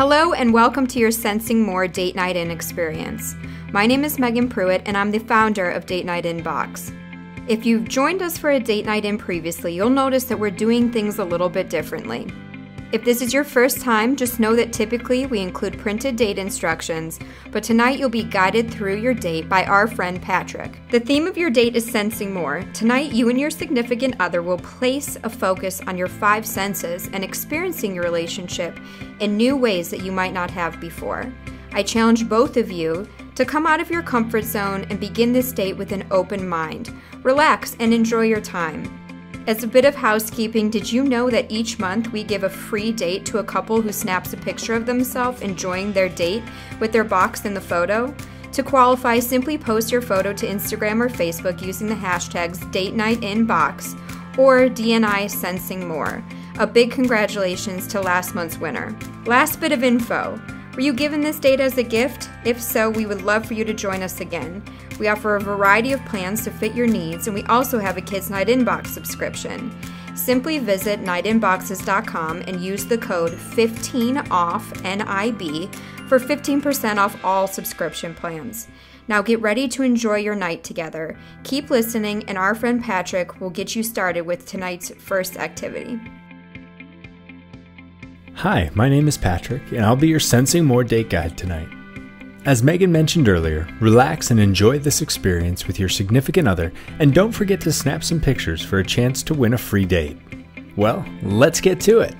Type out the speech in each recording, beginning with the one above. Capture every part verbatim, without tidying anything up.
Hello and welcome to your Sensing More Date Night In experience. My name is Megan Pruitt and I'm the founder of Date Night In Box. If you've joined us for a Date Night In previously, you'll notice that we're doing things a little bit differently. If this is your first time, just know that typically we include printed date instructions, but tonight you'll be guided through your date by our friend Patrick. The theme of your date is sensing more. Tonight, you and your significant other will place a focus on your five senses and experiencing your relationship in new ways that you might not have before. I challenge both of you to come out of your comfort zone and begin this date with an open mind. Relax and enjoy your time. As a bit of housekeeping, did you know that each month we give a free date to a couple who snaps a picture of themselves enjoying their date with their box in the photo? To qualify, simply post your photo to Instagram or Facebook using the hashtags DateNightInBox or D N I Sensing More. A big congratulations to last month's winner. Last bit of info. Were you given this date as a gift? If so, we would love for you to join us again. We offer a variety of plans to fit your needs, and we also have a Kids Night In Box subscription. Simply visit night in boxes dot com and use the code fifteen off N I B for fifteen percent off all subscription plans. Now get ready to enjoy your night together. Keep listening, and our friend Patrick will get you started with tonight's first activity. Hi, my name is Patrick, and I'll be your Sensing More date guide tonight. As Megan mentioned earlier, relax and enjoy this experience with your significant other, and don't forget to snap some pictures for a chance to win a free date. Well, let's get to it!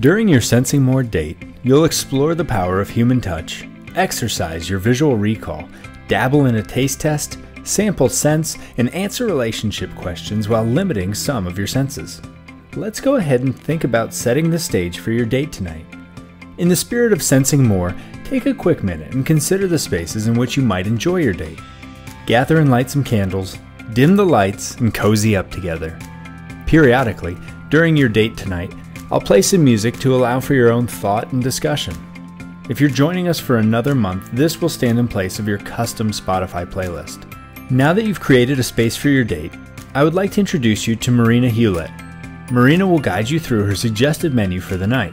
During your Sensing More date, you'll explore the power of human touch, exercise your visual recall, dabble in a taste test, sample scents, and answer relationship questions while limiting some of your senses. Let's go ahead and think about setting the stage for your date tonight. In the spirit of sensing more, take a quick minute and consider the spaces in which you might enjoy your date. Gather and light some candles, dim the lights, and cozy up together. Periodically, during your date tonight, I'll play some music to allow for your own thought and discussion. If you're joining us for another month, this will stand in place of your custom Spotify playlist. Now that you've created a space for your date, I would like to introduce you to Marina Hewlett. Marina will guide you through her suggested menu for the night.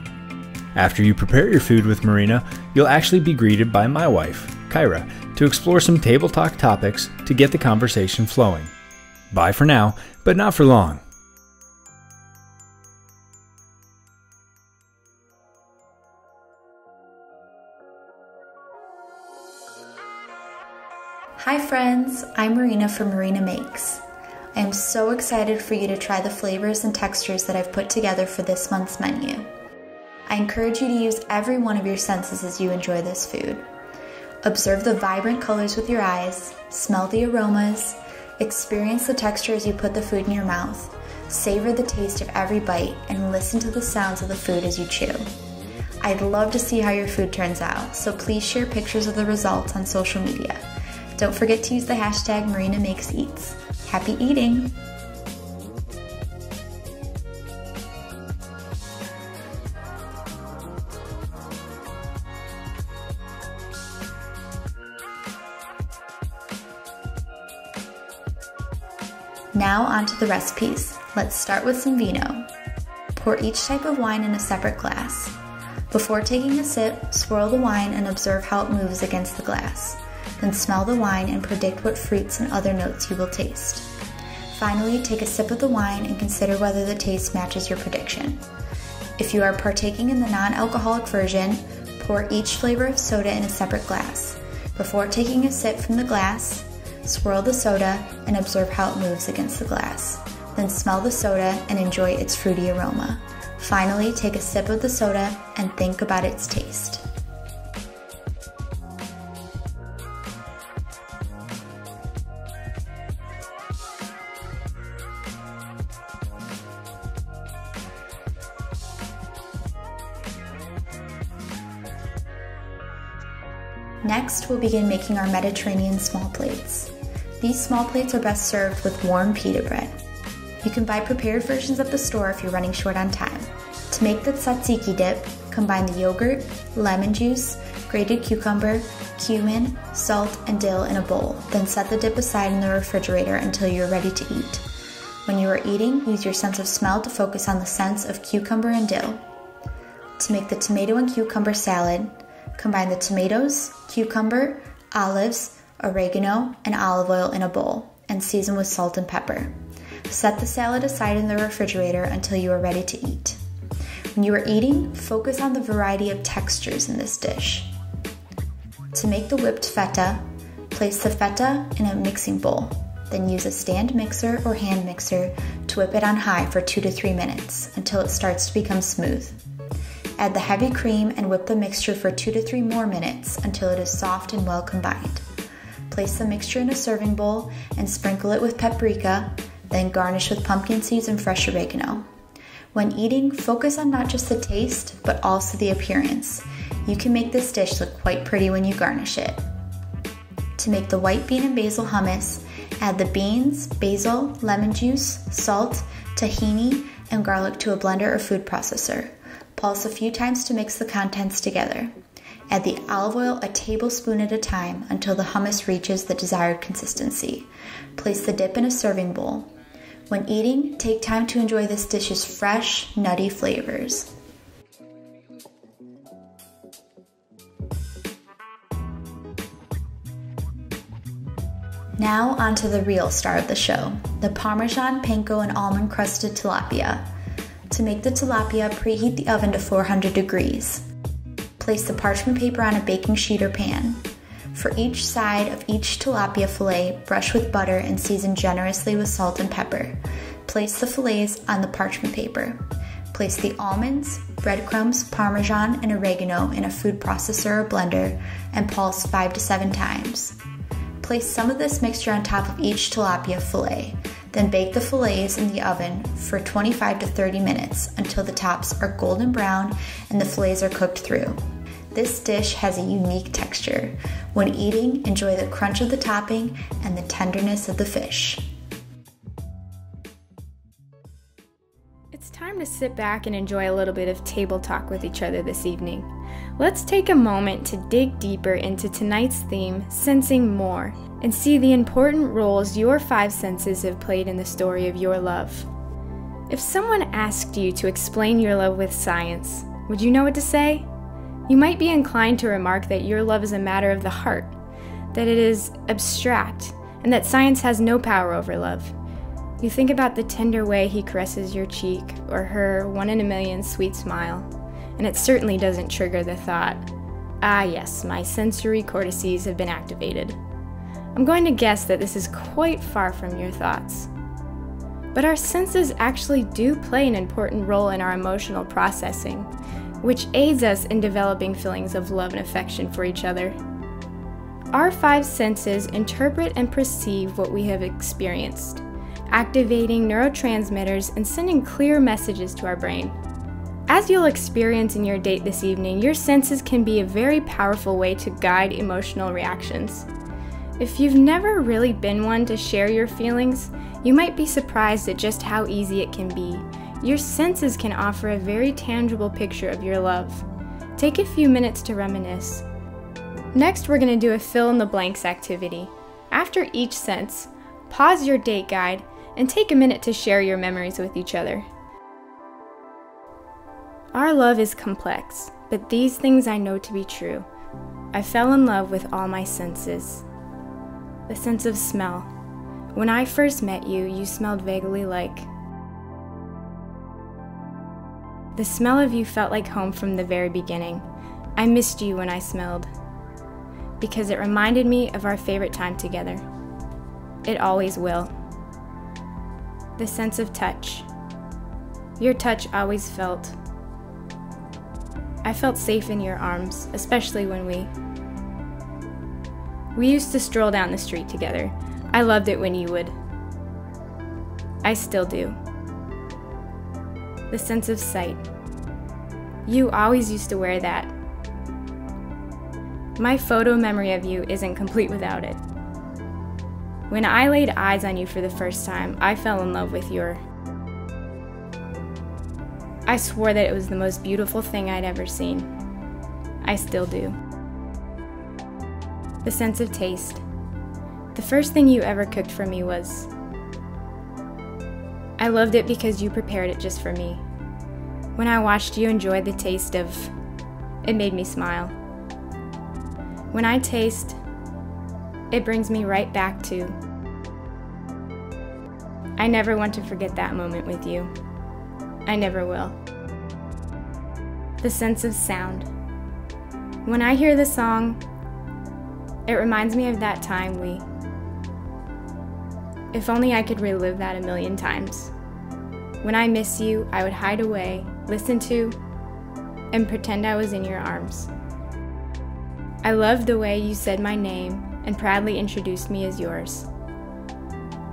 After you prepare your food with Marina, you'll actually be greeted by my wife, Kyra, to explore some table talk topics to get the conversation flowing. Bye for now, but not for long. Hi friends, I'm Marina from Marina Makes. I am so excited for you to try the flavors and textures that I've put together for this month's menu. I encourage you to use every one of your senses as you enjoy this food. Observe the vibrant colors with your eyes, smell the aromas, experience the texture as you put the food in your mouth, savor the taste of every bite, and listen to the sounds of the food as you chew. I'd love to see how your food turns out, so please share pictures of the results on social media. Don't forget to use the hashtag MarinaMakesEats. Happy eating! Now onto the recipes. Let's start with some vino. Pour each type of wine in a separate glass. Before taking a sip, swirl the wine and observe how it moves against the glass. Then smell the wine and predict what fruits and other notes you will taste. Finally, take a sip of the wine and consider whether the taste matches your prediction. If you are partaking in the non-alcoholic version, pour each flavor of soda in a separate glass. Before taking a sip from the glass, swirl the soda and observe how it moves against the glass. Then smell the soda and enjoy its fruity aroma. Finally, take a sip of the soda and think about its taste. Next, we'll begin making our Mediterranean small plates. These small plates are best served with warm pita bread. You can buy prepared versions at the store if you're running short on time. To make the tzatziki dip, combine the yogurt, lemon juice, grated cucumber, cumin, salt, and dill in a bowl, then set the dip aside in the refrigerator until you're ready to eat. When you are eating, use your sense of smell to focus on the scents of cucumber and dill. to make the tomato and cucumber salad. Combine the tomatoes, cucumber, olives, oregano, and olive oil in a bowl and season with salt and pepper. Set the salad aside in the refrigerator until you are ready to eat. When you are eating, focus on the variety of textures in this dish. To make the whipped feta, place the feta in a mixing bowl. Then use a stand mixer or hand mixer to whip it on high for two to three minutes until it starts to become smooth. Add the heavy cream and whip the mixture for two to three more minutes until it is soft and well combined. Place the mixture in a serving bowl and sprinkle it with paprika, then garnish with pumpkin seeds and fresh oregano. When eating, focus on not just the taste, but also the appearance. You can make this dish look quite pretty when you garnish it. To make the white bean and basil hummus, add the beans, basil, lemon juice, salt, tahini, and garlic to a blender or food processor. Pulse a few times to mix the contents together. Add the olive oil a tablespoon at a time until the hummus reaches the desired consistency. Place the dip in a serving bowl. When eating, take time to enjoy this dish's fresh, nutty flavors. Now onto the real star of the show, the Parmesan, panko, and almond crusted tilapia. To make the tilapia, preheat the oven to four hundred degrees. Place the parchment paper on a baking sheet or pan. For each side of each tilapia fillet, brush with butter and season generously with salt and pepper. Place the fillets on the parchment paper. Place the almonds, breadcrumbs, Parmesan, and oregano in a food processor or blender and pulse five to seven times. Place some of this mixture on top of each tilapia fillet. Then bake the fillets in the oven for twenty-five to thirty minutes until the tops are golden brown and the fillets are cooked through. This dish has a unique texture. When eating, enjoy the crunch of the topping and the tenderness of the fish. It's time to sit back and enjoy a little bit of table talk with each other this evening. Let's take a moment to dig deeper into tonight's theme, Sensing More, and see the important roles your five senses have played in the story of your love. If someone asked you to explain your love with science, would you know what to say? You might be inclined to remark that your love is a matter of the heart, that it is abstract, and that science has no power over love. You think about the tender way he caresses your cheek, or her one in a million sweet smile, and it certainly doesn't trigger the thought, ah yes, my sensory cortices have been activated. I'm going to guess that this is quite far from your thoughts. But our senses actually do play an important role in our emotional processing, which aids us in developing feelings of love and affection for each other. Our five senses interpret and perceive what we have experienced, activating neurotransmitters and sending clear messages to our brain. As you'll experience in your date this evening, your senses can be a very powerful way to guide emotional reactions. If you've never really been one to share your feelings, you might be surprised at just how easy it can be. Your senses can offer a very tangible picture of your love. Take a few minutes to reminisce. Next, we're going to do a fill-in-the-blanks activity. After each sense, pause your date guide and take a minute to share your memories with each other. Our love is complex, but these things I know to be true. I fell in love with all my senses. The sense of smell. When I first met you, you smelled vaguely like. The smell of you felt like home from the very beginning. I missed you when I smelled, because it reminded me of our favorite time together. It always will. The sense of touch. Your touch always felt. I felt safe in your arms, especially when we We used to stroll down the street together. I loved it when you would. I still do. The sense of sight. You always used to wear that. My photo memory of you isn't complete without it. When I laid eyes on you for the first time, I fell in love with your. I swore that it was the most beautiful thing I'd ever seen. I still do. The sense of taste. The first thing you ever cooked for me was. I loved it because you prepared it just for me. When I watched you enjoy the taste of, it made me smile. When I taste, it brings me right back to. I never want to forget that moment with you. I never will. The sense of sound. When I hear the song, it reminds me of that time we. If only I could relive that a million times. When I miss you, I would hide away, listen to, and pretend I was in your arms. I loved the way you said my name and proudly introduced me as yours.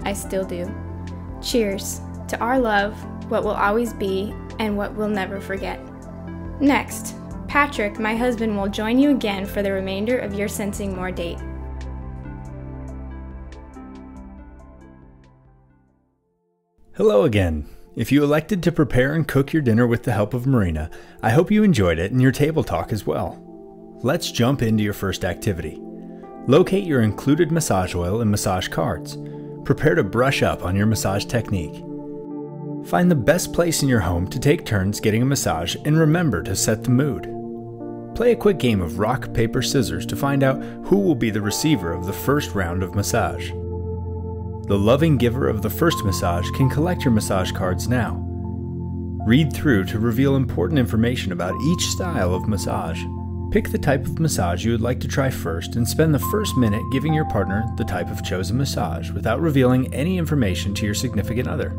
I still do. Cheers to our love, what will always be, and what we'll never forget. Next, Patrick, my husband, will join you again for the remainder of your Sensing More date. Hello again. If you elected to prepare and cook your dinner with the help of Marina, I hope you enjoyed it and your table talk as well. Let's jump into your first activity. Locate your included massage oil and massage cards. Prepare to brush up on your massage technique. Find the best place in your home to take turns getting a massage and remember to set the mood. Play a quick game of rock, paper, scissors to find out who will be the receiver of the first round of massage. The loving giver of the first massage can collect your massage cards now. Read through to reveal important information about each style of massage. Pick the type of massage you would like to try first and spend the first minute giving your partner the type of chosen massage without revealing any information to your significant other.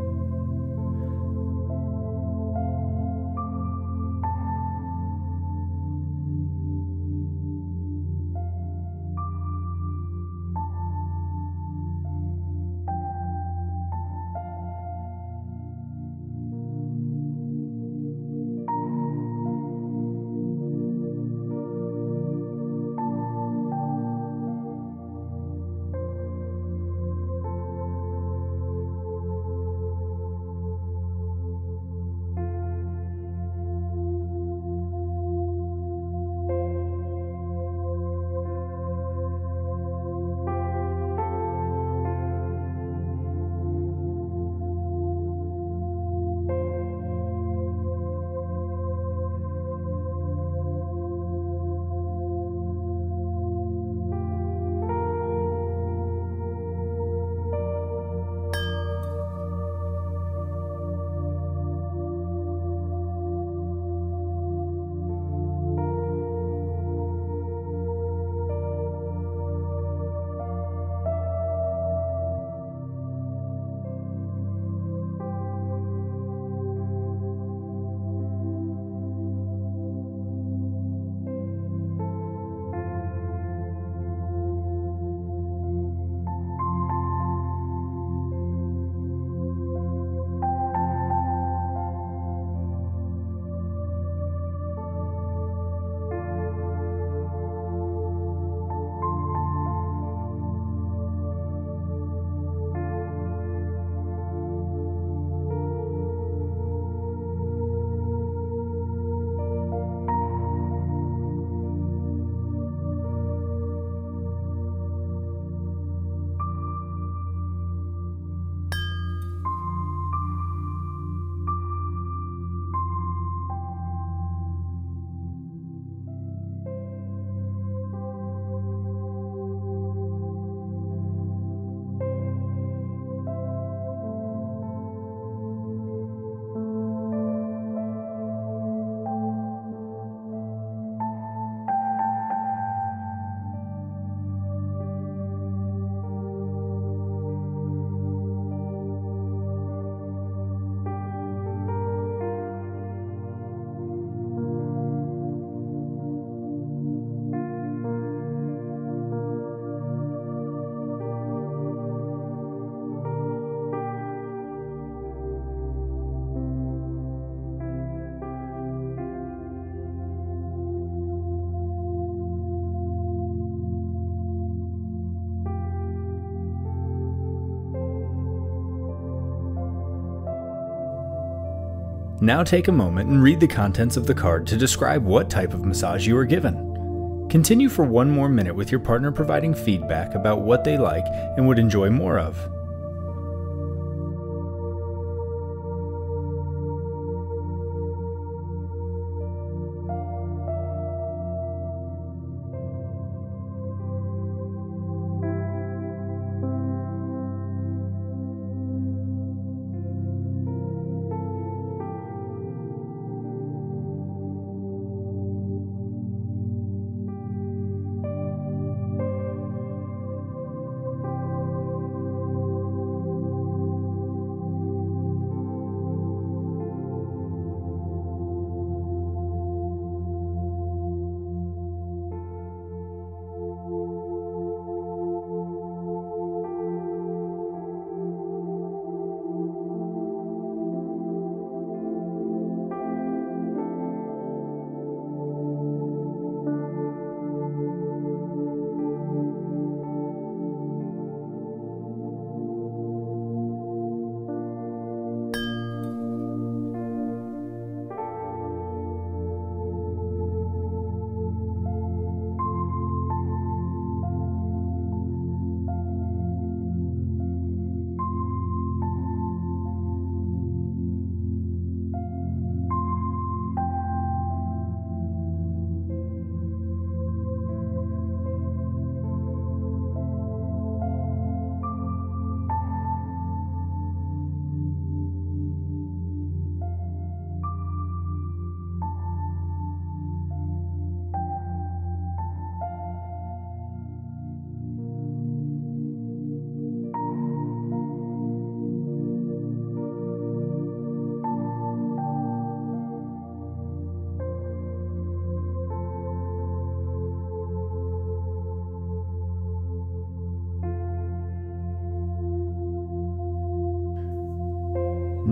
Now take a moment and read the contents of the card to describe what type of massage you were given. Continue for one more minute with your partner providing feedback about what they like and would enjoy more of.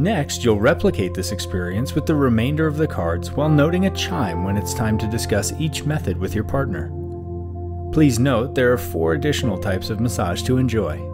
Next, you'll replicate this experience with the remainder of the cards while noting a chime when it's time to discuss each method with your partner. Please note there are four additional types of massage to enjoy.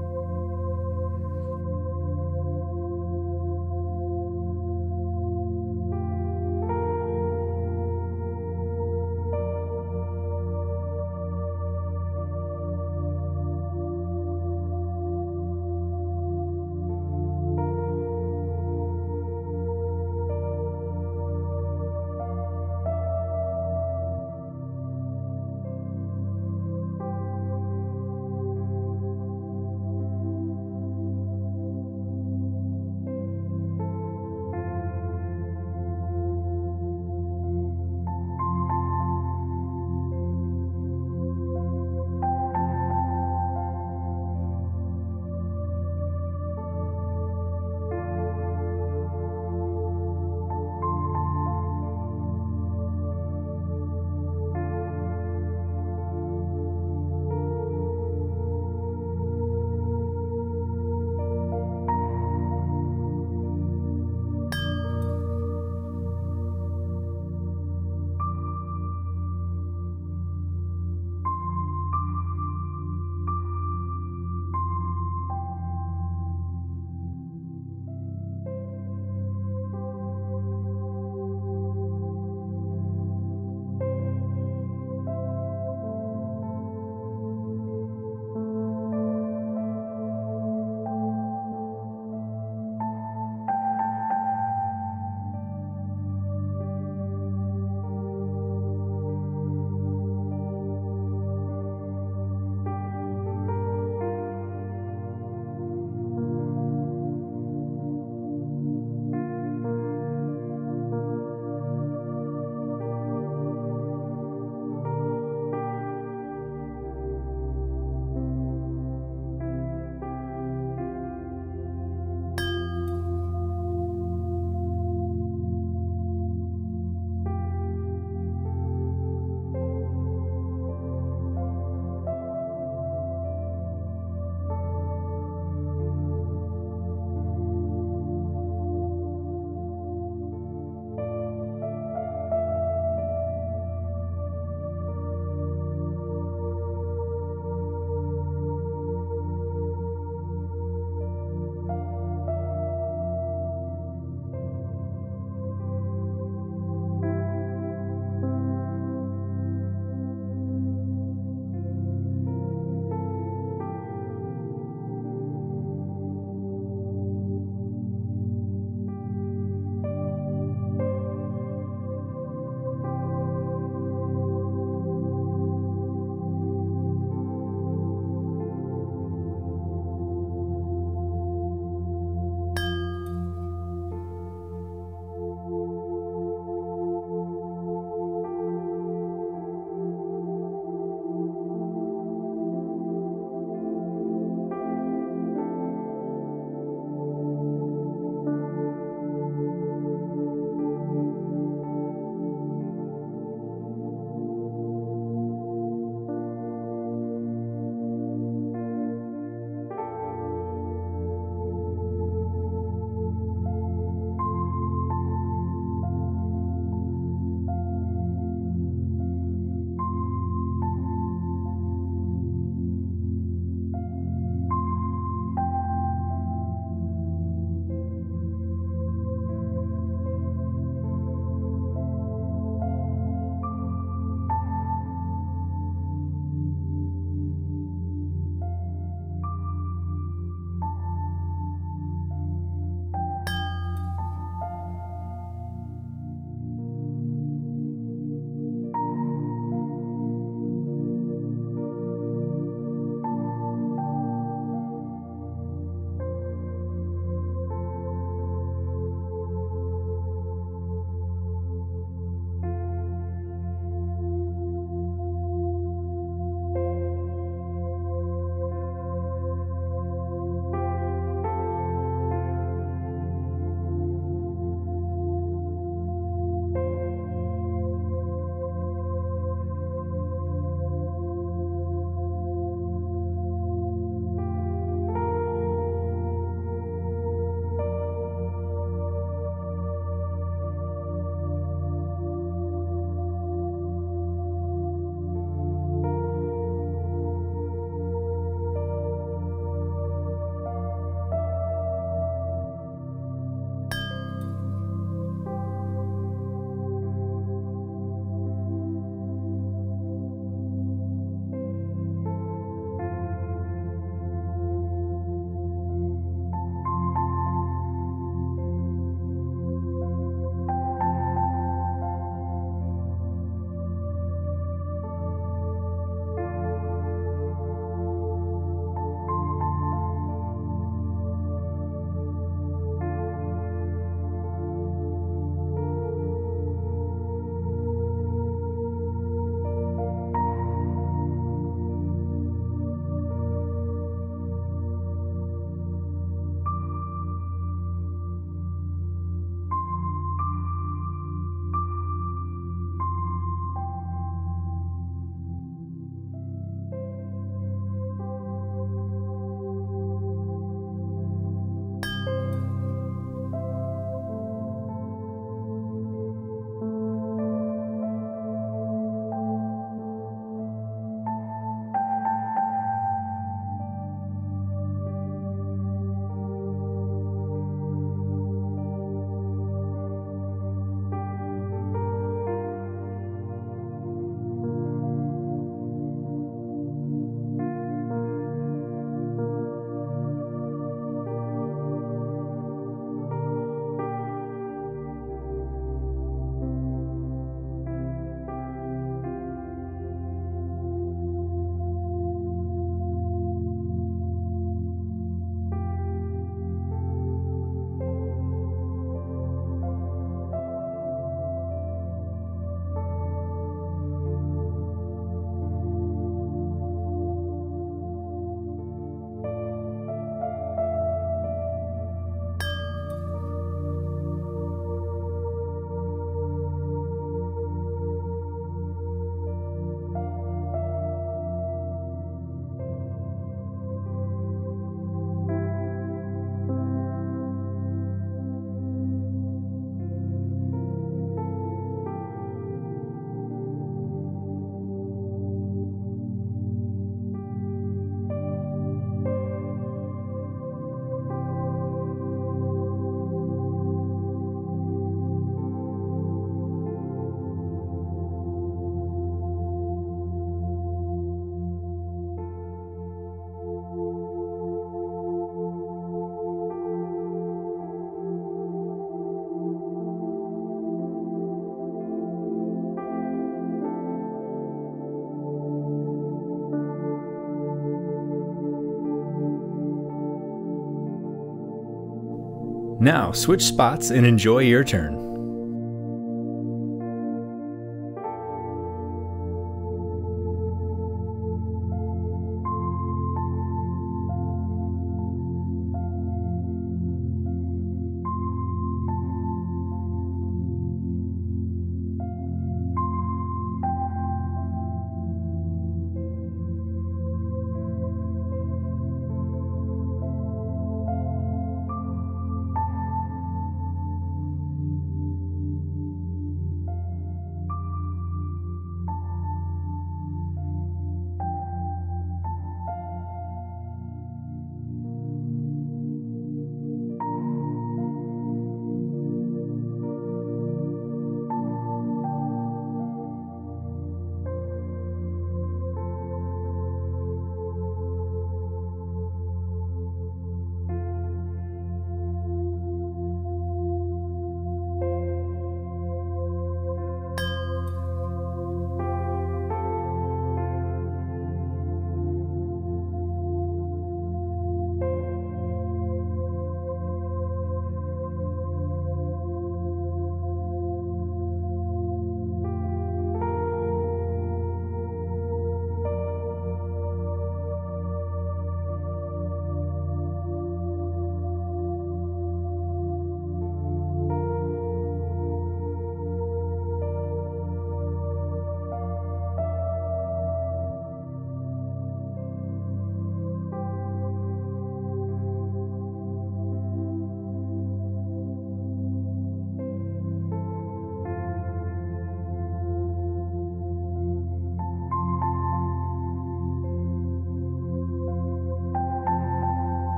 Now switch spots and enjoy your turn.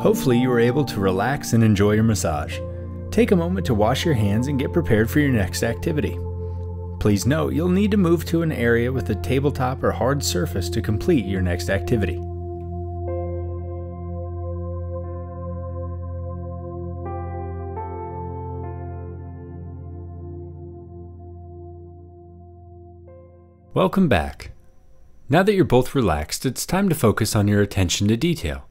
Hopefully you were able to relax and enjoy your massage. Take a moment to wash your hands and get prepared for your next activity. Please note, you'll need to move to an area with a tabletop or hard surface to complete your next activity. Welcome back. Now that you're both relaxed, it's time to focus on your attention to detail.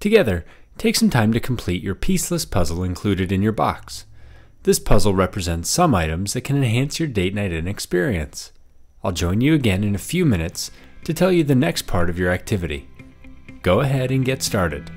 Together, take some time to complete your piece list puzzle included in your box. This puzzle represents some items that can enhance your date night in experience. I'll join you again in a few minutes to tell you the next part of your activity. Go ahead and get started.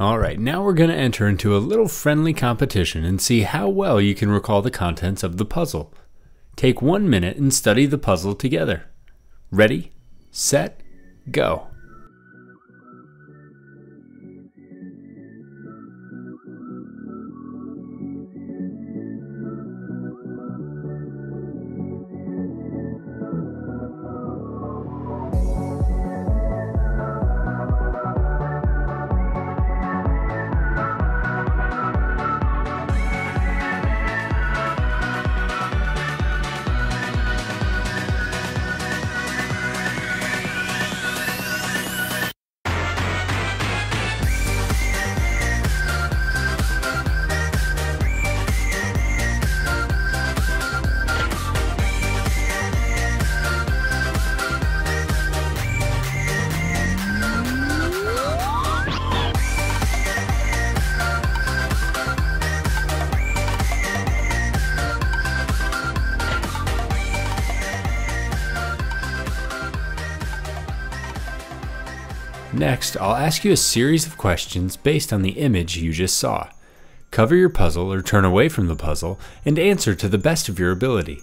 Alright, now we're going to enter into a little friendly competition and see how well you can recall the contents of the puzzle. Take one minute and study the puzzle together. Ready, set, go! Next, I'll ask you a series of questions based on the image you just saw. Cover your puzzle or turn away from the puzzle and answer to the best of your ability.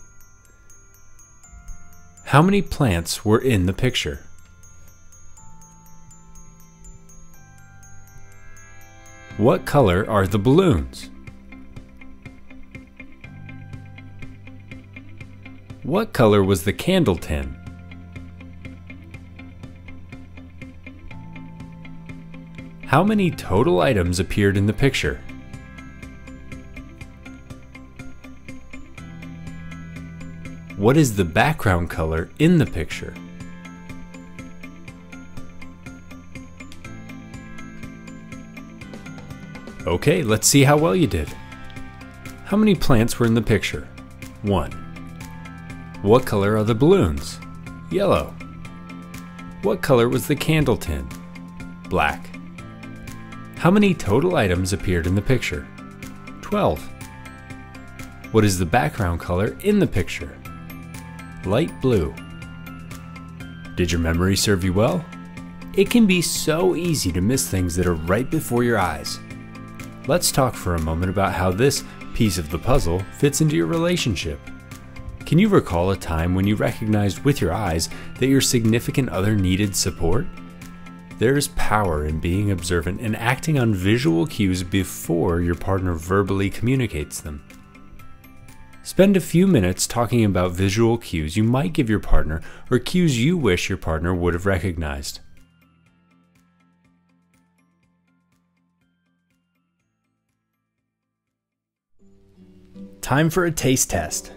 How many plants were in the picture? What color are the balloons? What color was the candle tin? How many total items appeared in the picture? What is the background color in the picture? Okay, let's see how well you did. How many plants were in the picture? One. What color are the balloons? Yellow. What color was the candle tin? Black. How many total items appeared in the picture? twelve. What is the background color in the picture? Light blue. Did your memory serve you well? It can be so easy to miss things that are right before your eyes. Let's talk for a moment about how this piece of the puzzle fits into your relationship. Can you recall a time when you recognized with your eyes that your significant other needed support? There is power in being observant and acting on visual cues before your partner verbally communicates them. Spend a few minutes talking about visual cues you might give your partner or cues you wish your partner would have recognized. Time for a taste test.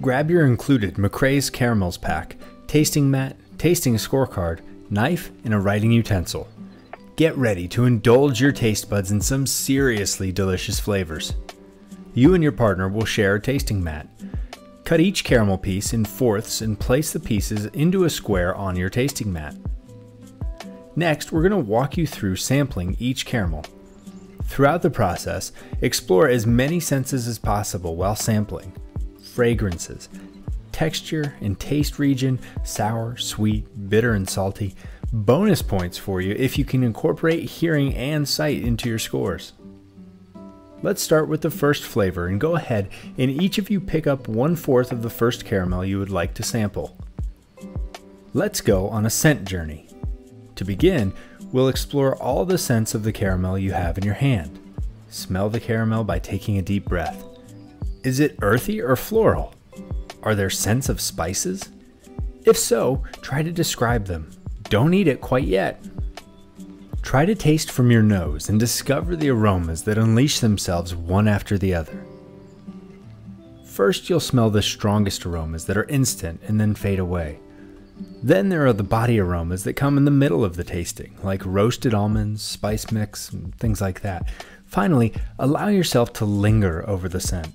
Grab your included McRae's Caramels pack, tasting mat, tasting scorecard, knife, and a writing utensil. Get ready to indulge your taste buds in some seriously delicious flavors. You and your partner will share a tasting mat. Cut each caramel piece in fourths and place the pieces into a square on your tasting mat. Next, we're going to walk you through sampling each caramel. Throughout the process, explore as many senses as possible while sampling. Fragrances, texture and taste region, sour, sweet, bitter, and salty. Bonus points for you if you can incorporate hearing and sight into your scores. Let's start with the first flavor and go ahead and each of you pick up one-fourth of the first caramel you would like to sample. Let's go on a scent journey. To begin, we'll explore all the scents of the caramel you have in your hand. Smell the caramel by taking a deep breath. Is it earthy or floral? Are there scents of spices? If so, try to describe them. Don't eat it quite yet. Try to taste from your nose and discover the aromas that unleash themselves one after the other. First, you'll smell the strongest aromas that are instant and then fade away. Then there are the body aromas that come in the middle of the tasting, like roasted almonds, spice mix, and things like that. Finally, allow yourself to linger over the scent.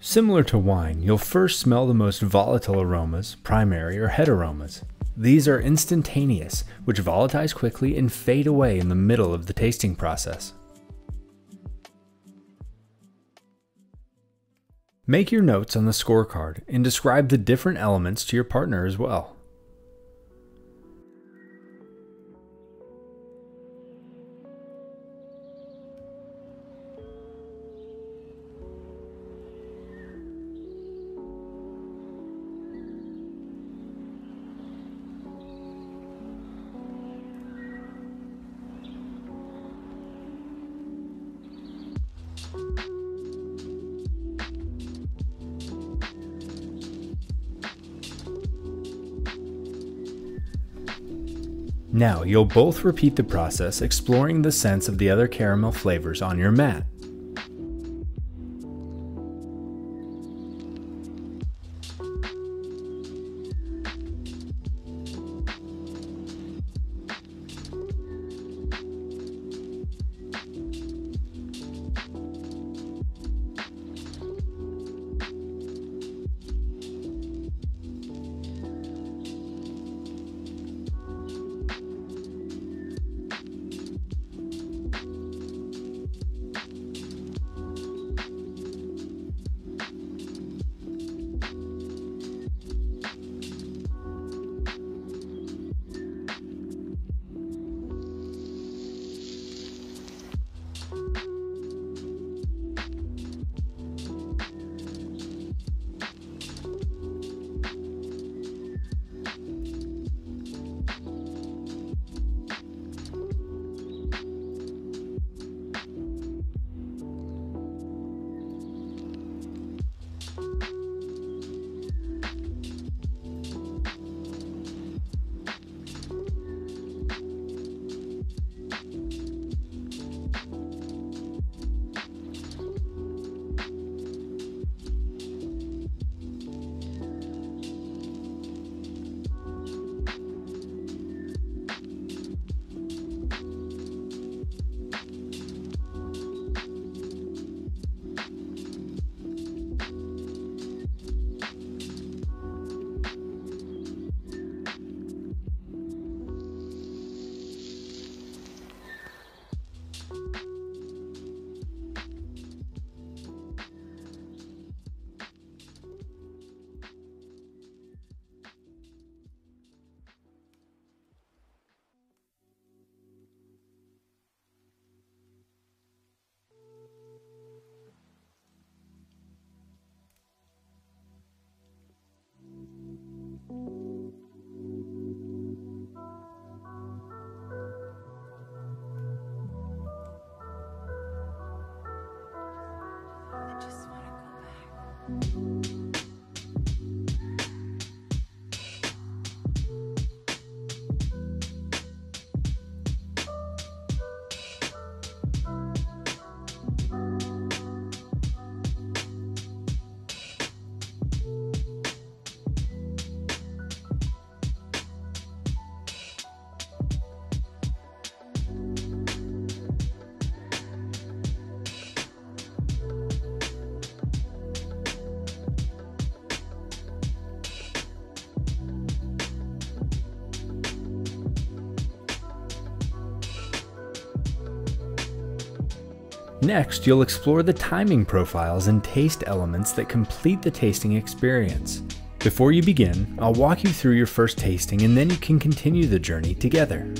Similar to wine, you'll first smell the most volatile aromas, primary or head aromas. These are instantaneous, which volatilize quickly and fade away in the middle of the tasting process. Make your notes on the scorecard and describe the different elements to your partner as well. Now you'll both repeat the process, exploring the scents of the other caramel flavors on your mat. Next, you'll explore the timing profiles and taste elements that complete the tasting experience. Before you begin, I'll walk you through your first tasting and then you can continue the journey together.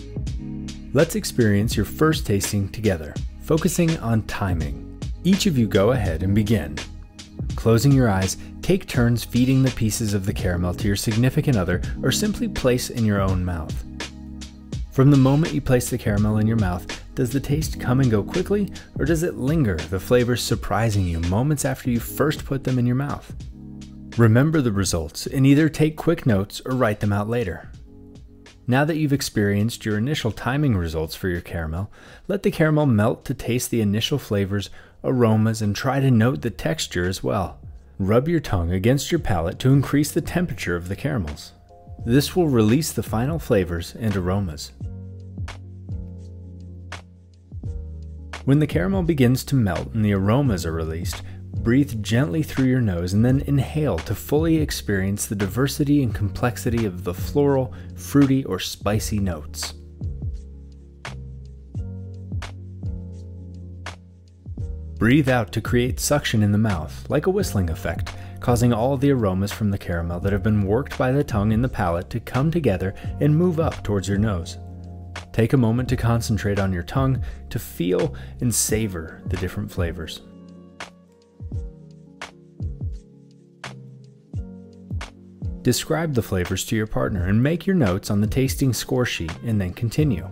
Let's experience your first tasting together, focusing on timing. Each of you go ahead and begin. Closing your eyes, take turns feeding the pieces of the caramel to your significant other or simply place in your own mouth. From the moment you place the caramel in your mouth, does the taste come and go quickly, or does it linger, the flavors surprising you moments after you first put them in your mouth? Remember the results and either take quick notes or write them out later. Now that you've experienced your initial timing results for your caramel, let the caramel melt to taste the initial flavors, aromas, and try to note the texture as well. Rub your tongue against your palate to increase the temperature of the caramels. This will release the final flavors and aromas. When the caramel begins to melt and the aromas are released, breathe gently through your nose and then inhale to fully experience the diversity and complexity of the floral, fruity, or spicy notes. Breathe out to create suction in the mouth, like a whistling effect, causing all the aromas from the caramel that have been worked by the tongue and the palate to come together and move up towards your nose. Take a moment to concentrate on your tongue, to feel and savor the different flavors. Describe the flavors to your partner and make your notes on the tasting score sheet and then continue.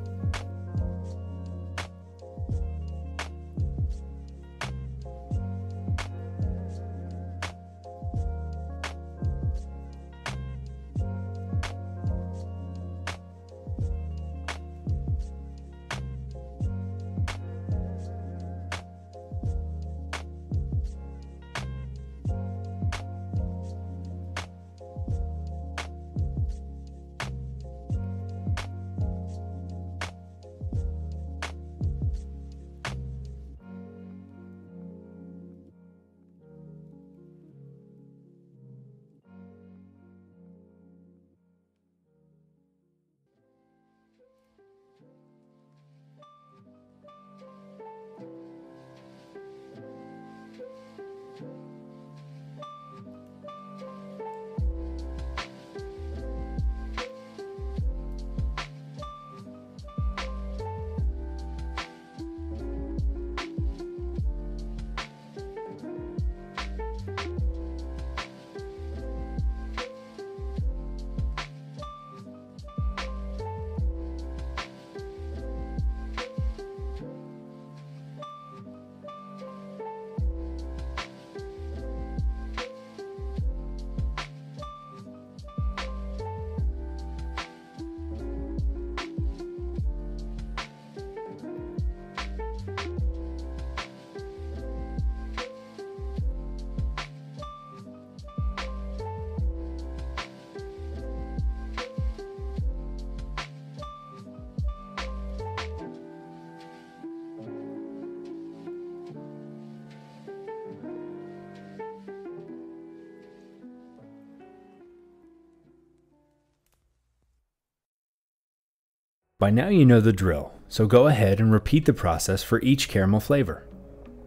By now you know the drill, so go ahead and repeat the process for each caramel flavor.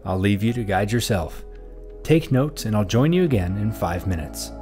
I'll leave you to guide yourself. Take notes and I'll join you again in five minutes.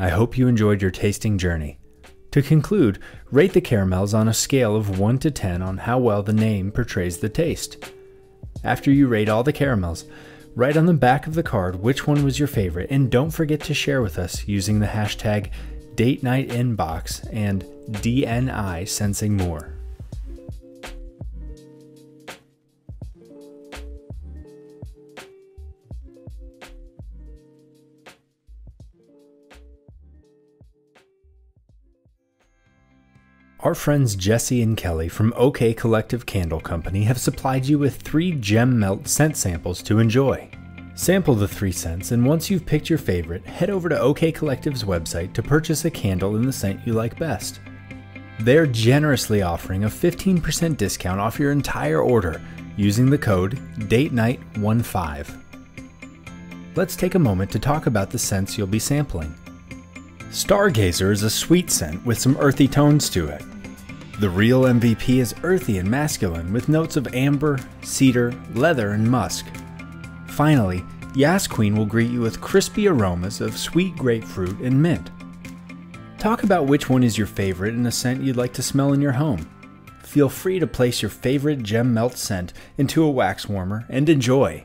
I hope you enjoyed your tasting journey. To conclude, rate the caramels on a scale of one to ten on how well the name portrays the taste. After you rate all the caramels, write on the back of the card which one was your favorite, and don't forget to share with us using the hashtag Date Night In Box and D N I Sensing More. Our friends Jesse and Kelly from OK Collective Candle Company have supplied you with three gem melt scent samples to enjoy. Sample the three scents, and once you've picked your favorite, head over to OK Collective's website to purchase a candle in the scent you like best. They're generously offering a fifteen percent discount off your entire order using the code Date Night fifteen. Let's take a moment to talk about the scents you'll be sampling. Stargazer is a sweet scent with some earthy tones to it. The Real M V P is earthy and masculine with notes of amber, cedar, leather, and musk. Finally, Yas Queen will greet you with crispy aromas of sweet grapefruit and mint. Talk about which one is your favorite and a scent you'd like to smell in your home. Feel free to place your favorite gem melt scent into a wax warmer and enjoy.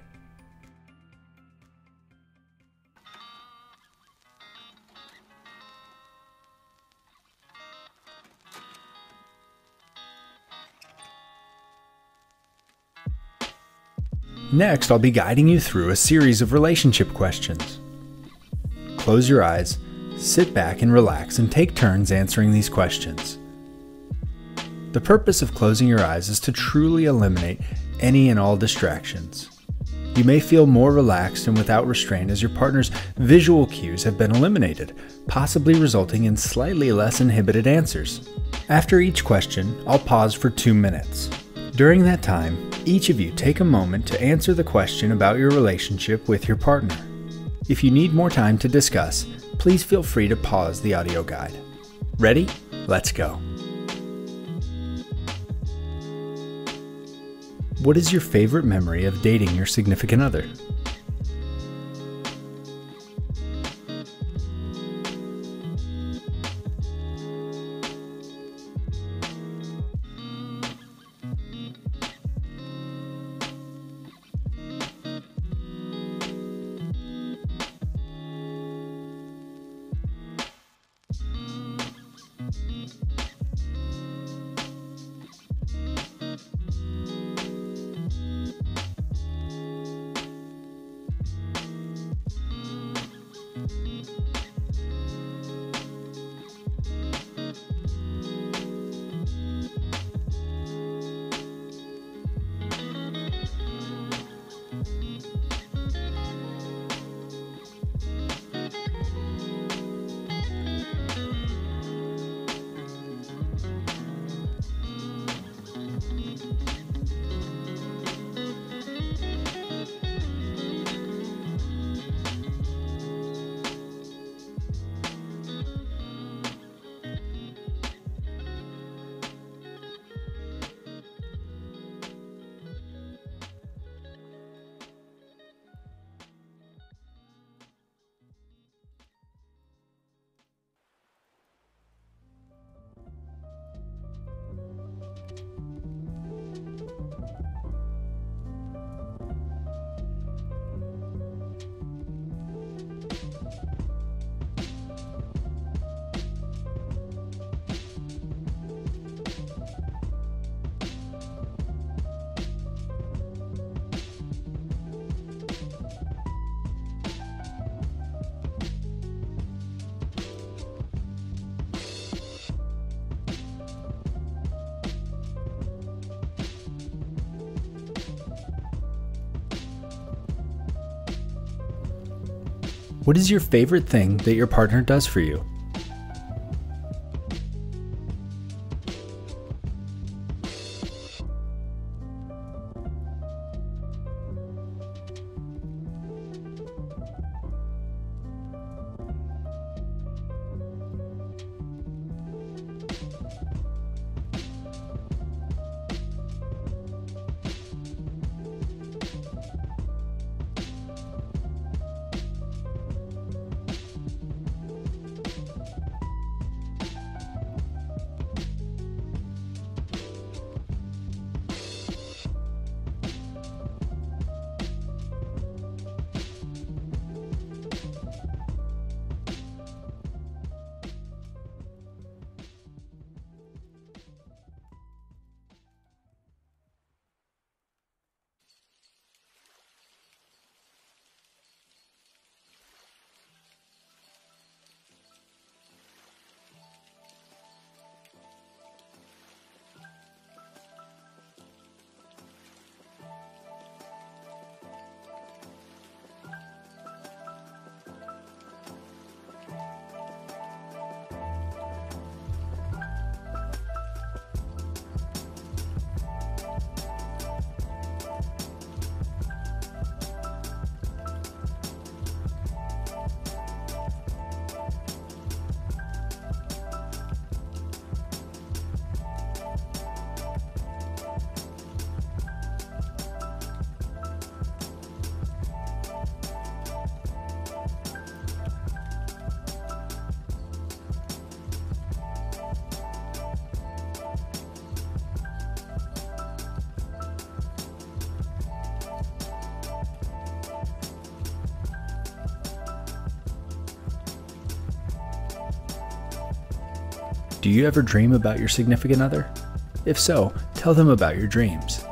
Next, I'll be guiding you through a series of relationship questions. Close your eyes, sit back and relax, and take turns answering these questions. The purpose of closing your eyes is to truly eliminate any and all distractions. You may feel more relaxed and without restraint as your partner's visual cues have been eliminated, possibly resulting in slightly less inhibited answers. After each question, I'll pause for two minutes. During that time, each of you take a moment to answer the question about your relationship with your partner. If you need more time to discuss, please feel free to pause the audio guide. Ready? Let's go. What is your favorite memory of dating your significant other? What is your favorite thing that your partner does for you? Do you ever dream about your significant other? If so, tell them about your dreams.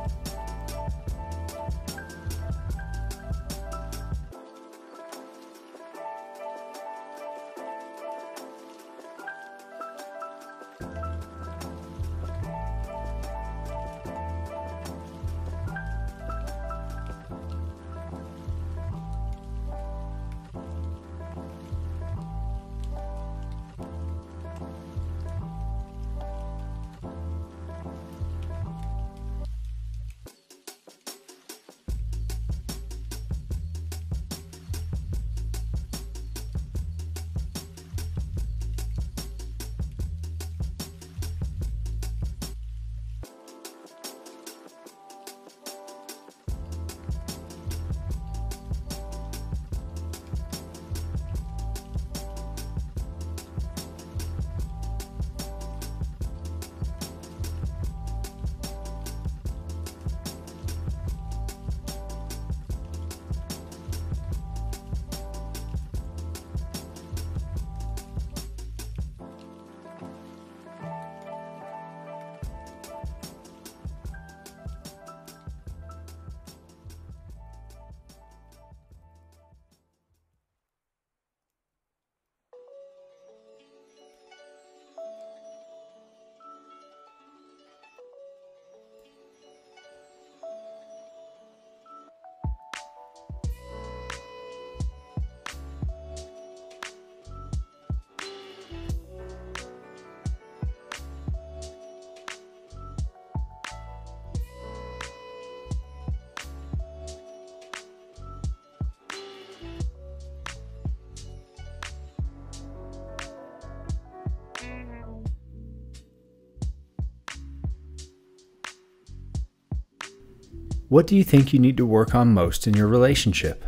What do you think you need to work on most in your relationship?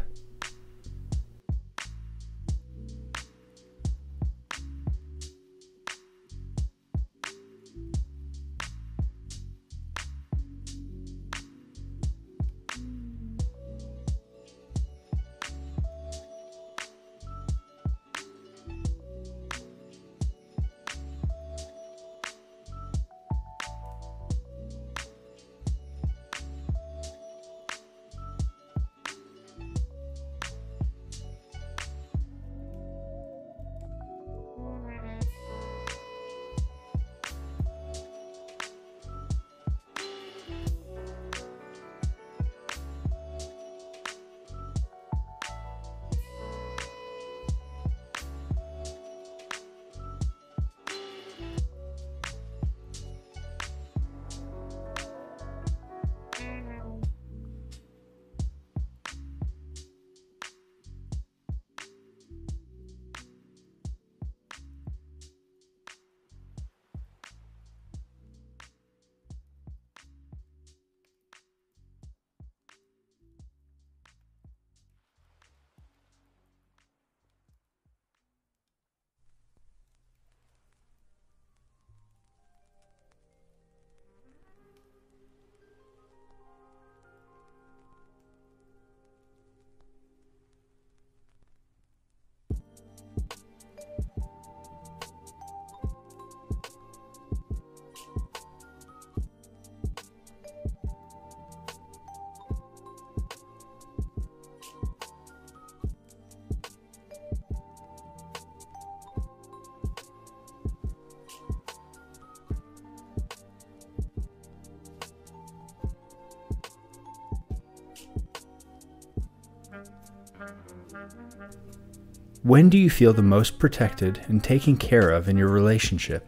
When do you feel the most protected and taken care of in your relationship?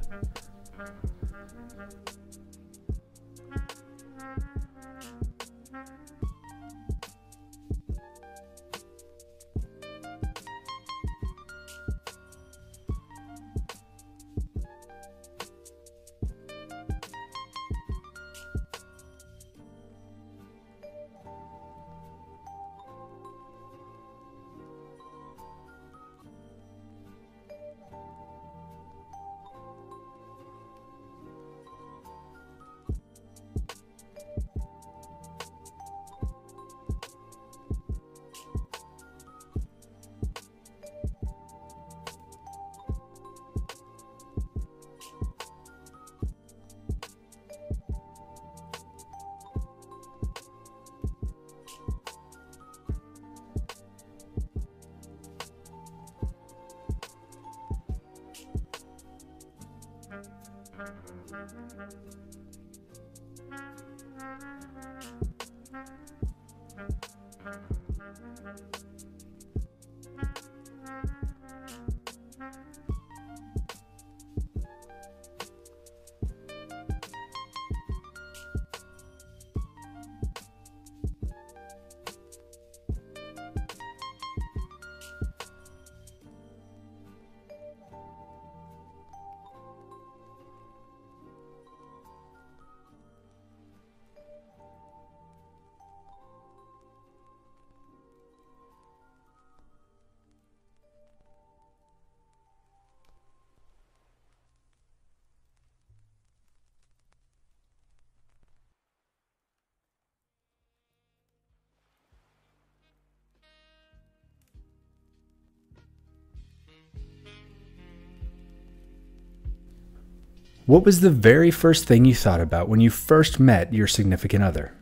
What was the very first thing you thought about when you first met your significant other?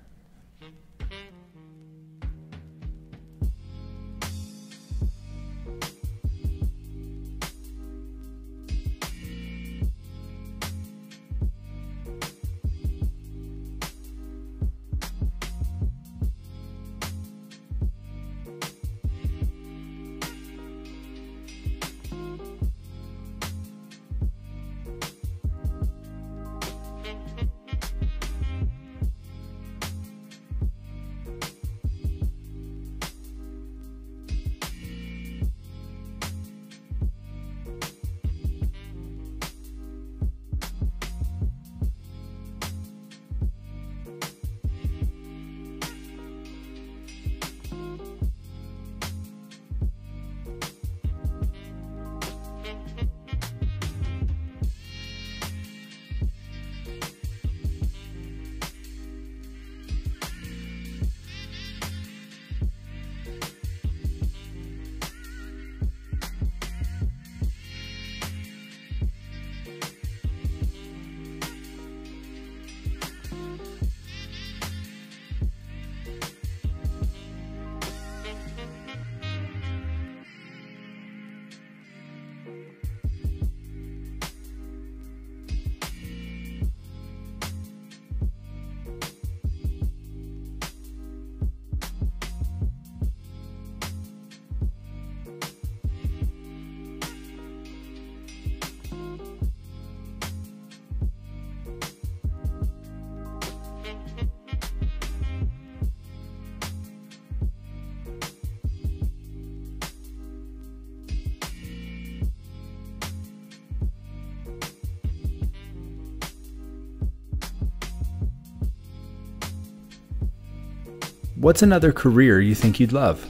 What's another career you think you'd love?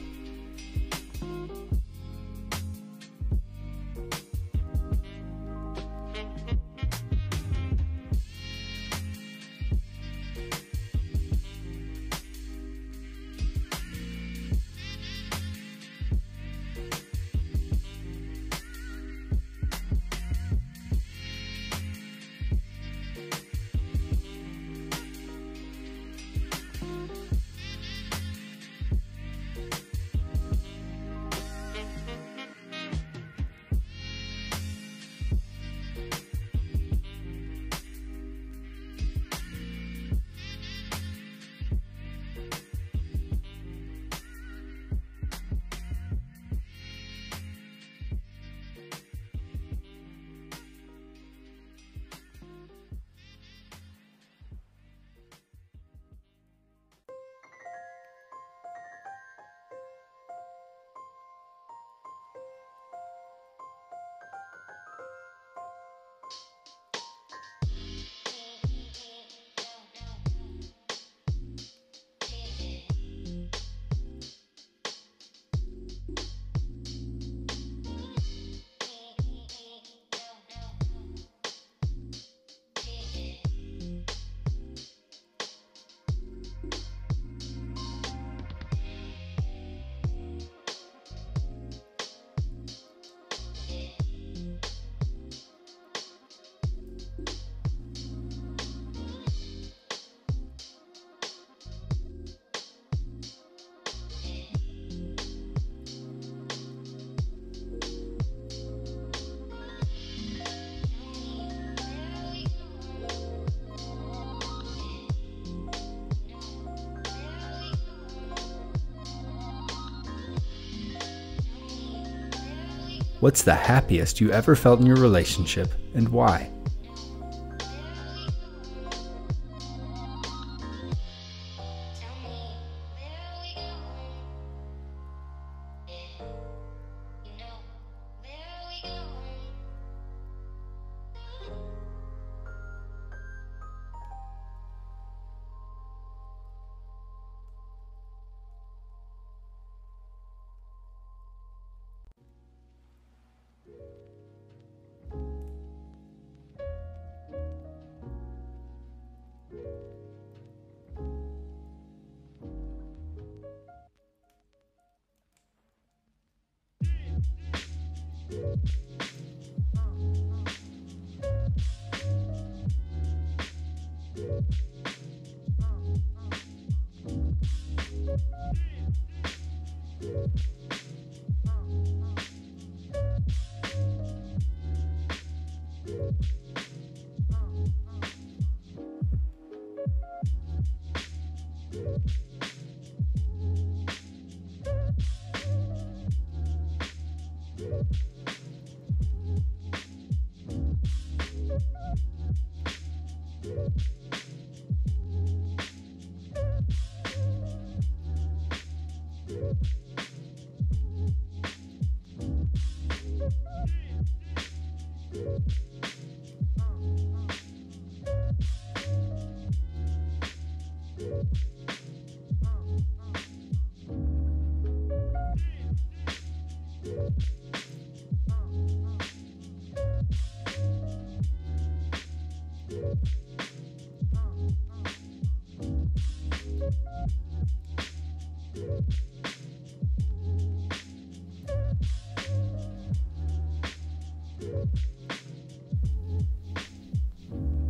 What's the happiest you ever felt in your relationship and why?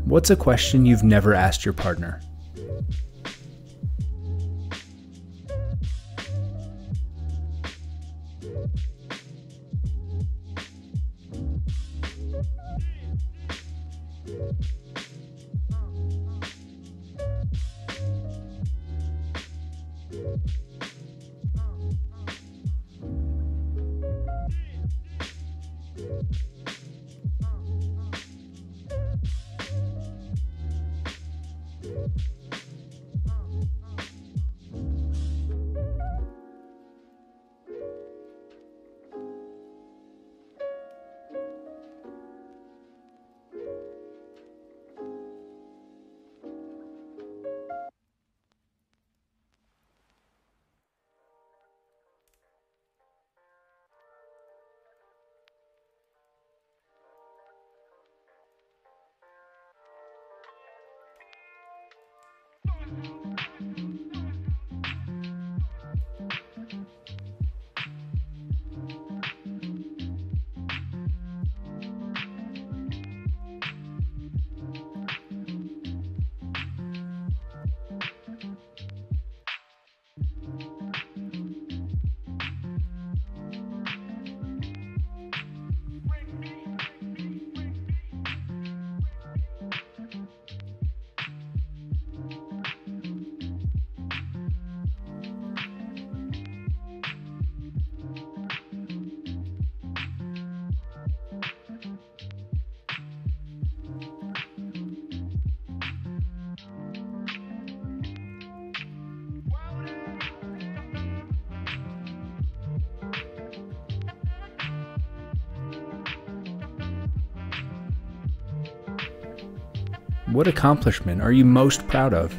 What's a question you've never asked your partner? What accomplishment are you most proud of?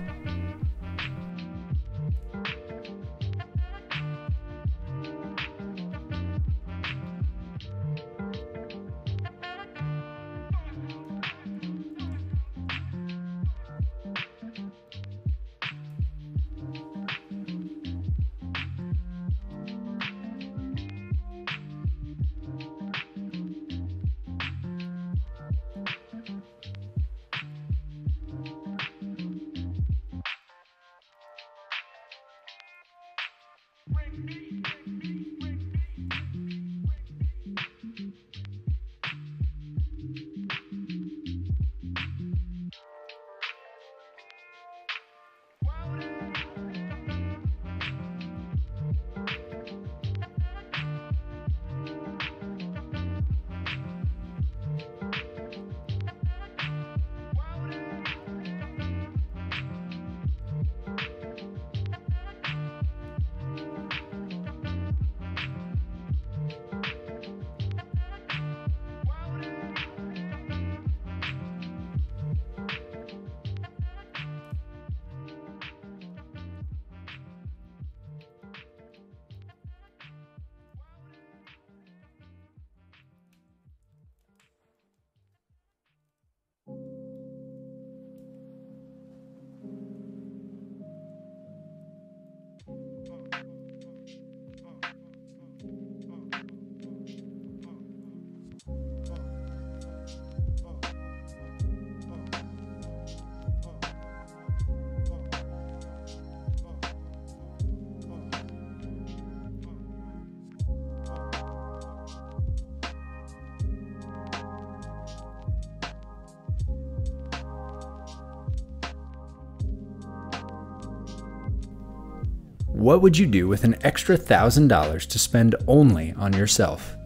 What would you do with an extra thousand dollars to spend only on yourself?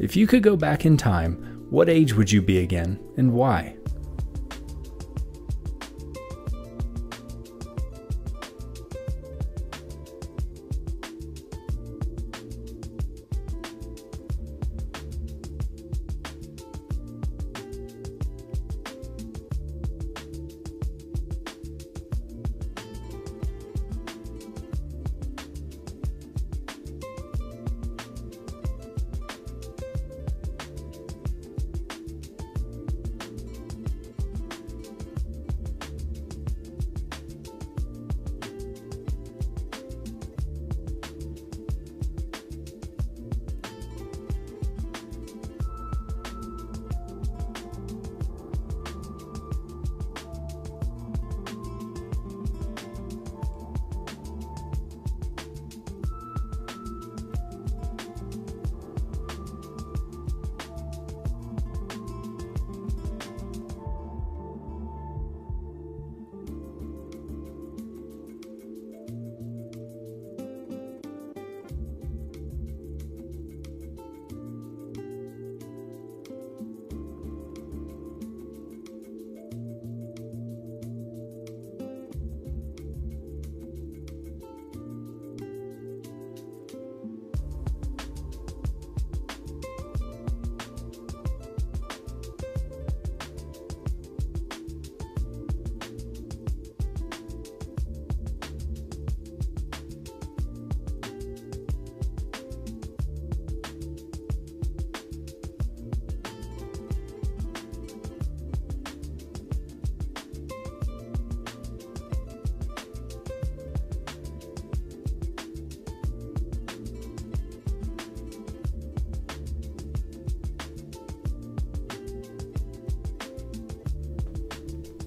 If you could go back in time, what age would you be again, and why?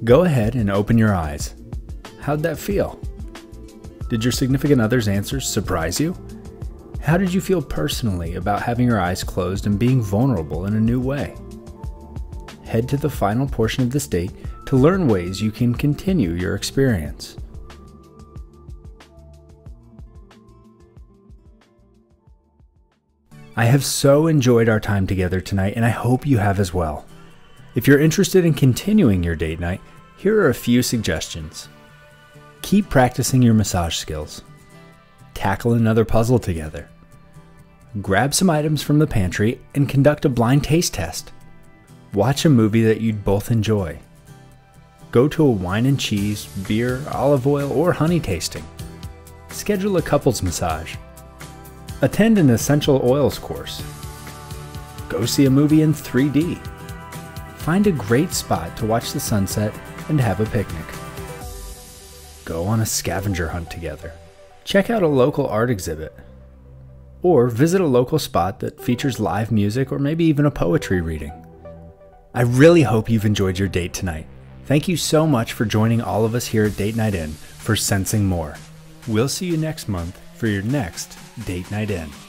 Go ahead and open your eyes. How'd that feel? Did your significant other's answers surprise you? How did you feel personally about having your eyes closed and being vulnerable in a new way? Head to the final portion of this date to learn ways you can continue your experience. I have so enjoyed our time together tonight, and I hope you have as well. If you're interested in continuing your date night, here are a few suggestions. Keep practicing your massage skills. Tackle another puzzle together. Grab some items from the pantry and conduct a blind taste test. Watch a movie that you'd both enjoy. Go to a wine and cheese, beer, olive oil, or honey tasting. schedule a couples massage, attend an essential oils course, go see a movie in three D, find a great spot to watch the sunset and have a picnic, go on a scavenger hunt together, check out a local art exhibit, or visit a local spot that features live music or maybe even a poetry reading. I really hope you've enjoyed your date tonight. Thank you so much for joining all of us here at Date Night In for Sensing More. We'll see you next month for your next Date Night In.